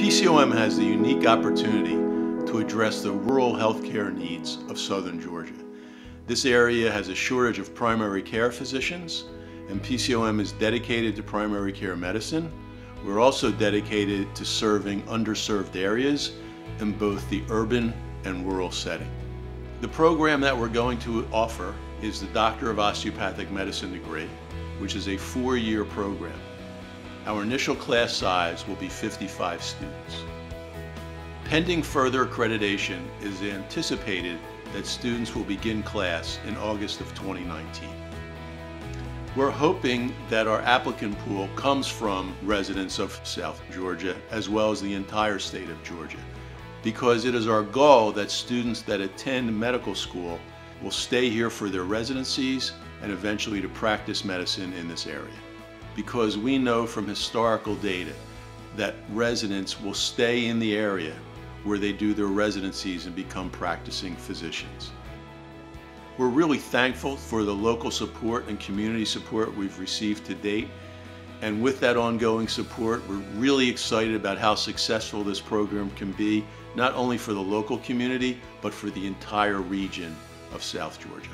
PCOM has the unique opportunity to address the rural healthcare needs of southern Georgia. This area has a shortage of primary care physicians, and PCOM is dedicated to primary care medicine. We're also dedicated to serving underserved areas in both the urban and rural setting. The program that we're going to offer is the Doctor of Osteopathic Medicine degree, which is a four-year program. Our initial class size will be 55 students. Pending further accreditation, it is anticipated that students will begin class in August of 2019. We're hoping that our applicant pool comes from residents of South Georgia as well as the entire state of Georgia, because it is our goal that students that attend medical school will stay here for their residencies and eventually to practice medicine in this area. Because we know from historical data that residents will stay in the area where they do their residencies and become practicing physicians. We're really thankful for the local support and community support we've received to date. And with that ongoing support, we're really excited about how successful this program can be, not only for the local community, but for the entire region of South Georgia.